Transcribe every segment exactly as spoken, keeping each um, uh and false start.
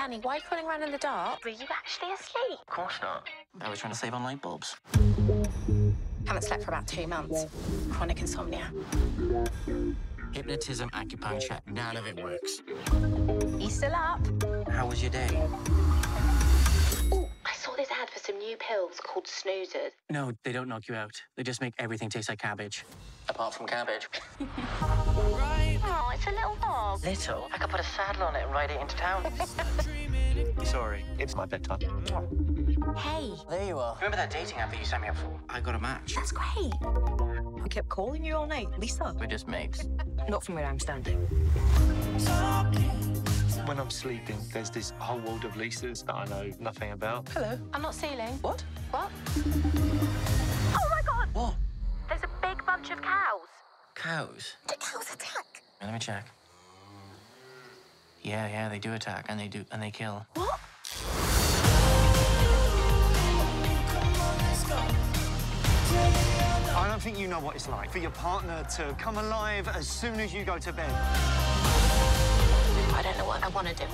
Danny, why are you crawling around in the dark? Were you actually asleep? Of course not. I was trying to save on light bulbs. Haven't slept for about two months. Chronic insomnia. Hypnotism, acupuncture, none of it works. You still up? How was your day? Oh, I saw this ad for some new pills called Snoozers. No, they don't knock you out. They just make everything taste like cabbage. Apart from cabbage. Oh, it's a little dog. Little? I could put a saddle on it and ride it into town. Sorry, it's my bedtime. Hey. There you are. Remember that dating app that you signed me up for? I got a match. That's great. I kept calling you all night. Lisa. We're just mates. Not from where I'm standing. When I'm sleeping, there's this whole world of Lisas that I know nothing about. Hello. I'm not sealing. What? What? Oh, my God! What? There's a big bunch of cows. Cows? The cows attack. Let me check. Yeah, yeah, they do attack, and they do, and they kill. What? I don't think you know what it's like for your partner to come alive as soon as you go to bed. I don't know what I want to do.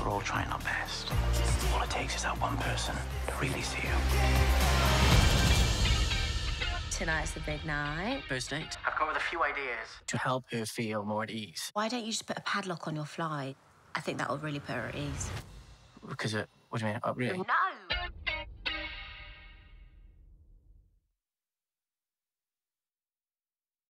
We're all trying our best. All it takes is that one person to really see you. Tonight's the big night. First date. I've come with a few ideas to help her feel more at ease. Why don't you just put a padlock on your fly? I think that'll really put her at ease. Because, uh, what do you mean? Oh, really? No!